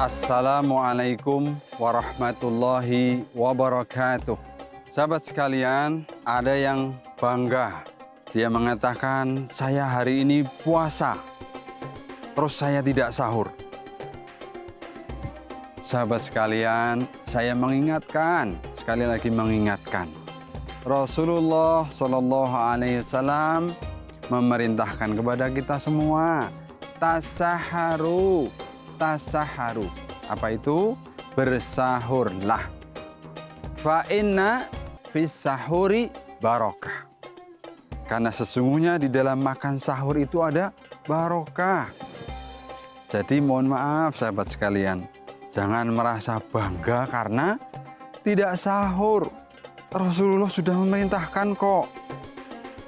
Assalamualaikum warahmatullahi wabarakatuh. Sahabat sekalian, ada yang bangga. Dia mengatakan, saya hari ini puasa, terus saya tidak sahur. Sahabat sekalian, saya mengingatkan, sekali lagi mengingatkan. Rasulullah Shallallahu Alaihi Wasallam memerintahkan kepada kita semua, tasaharu, tasaharu. Apa itu? Bersahurlah. Fa inna fis sahuri barokah. Karena sesungguhnya di dalam makan sahur itu ada barokah. Jadi mohon maaf sahabat sekalian, jangan merasa bangga karena tidak sahur. Rasulullah sudah memerintahkan kok.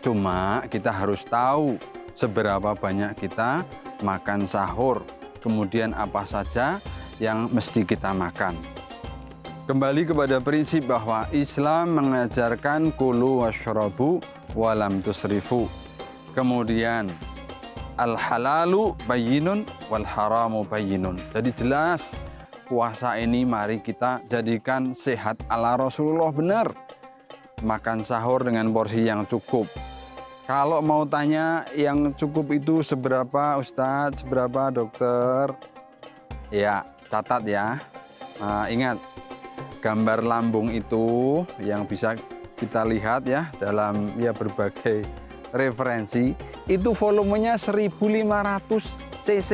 Cuma kita harus tahu seberapa banyak kita makan sahur. Kemudian apa saja yang mesti kita makan. Kembali kepada prinsip bahwa Islam mengajarkan kulu washrabu walam tusrifu. Kemudian al-halalu bayyinun wal haramu bayyinun. Jadi jelas. Puasa ini mari kita jadikan sehat ala Rasulullah, benar. Makan sahur dengan porsi yang cukup. Kalau mau tanya yang cukup itu seberapa Ustadz, seberapa dokter? Ya, catat ya. Nah, ingat, gambar lambung itu yang bisa kita lihat ya dalam ya berbagai referensi. Itu volumenya 1500 cc.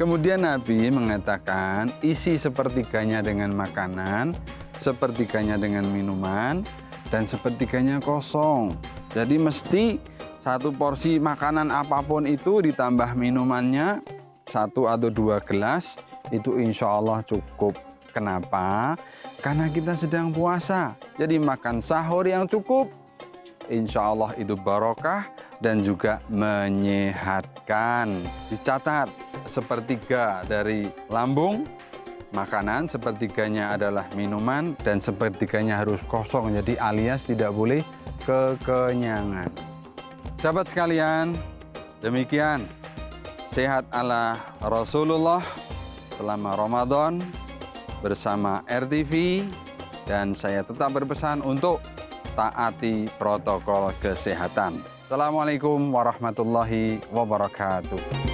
Kemudian Nabi mengatakan isi 1/3 dengan makanan, 1/3 dengan minuman, dan 1/3 kosong. Jadi mesti satu porsi makanan apapun itu ditambah minumannya 1 atau 2 gelas, itu insya Allah cukup. Kenapa? Karena kita sedang puasa. Jadi makan sahur yang cukup, insya Allah itu barokah dan juga menyehatkan. Dicatat. 1/3 dari lambung, makanan, 1/3 adalah minuman, dan 1/3 harus kosong, jadi alias tidak boleh kekenyangan. Sahabat sekalian, demikian sehat ala Rasulullah selama Ramadan bersama RTV, dan saya tetap berpesan untuk taati protokol kesehatan. Assalamualaikum warahmatullahi wabarakatuh.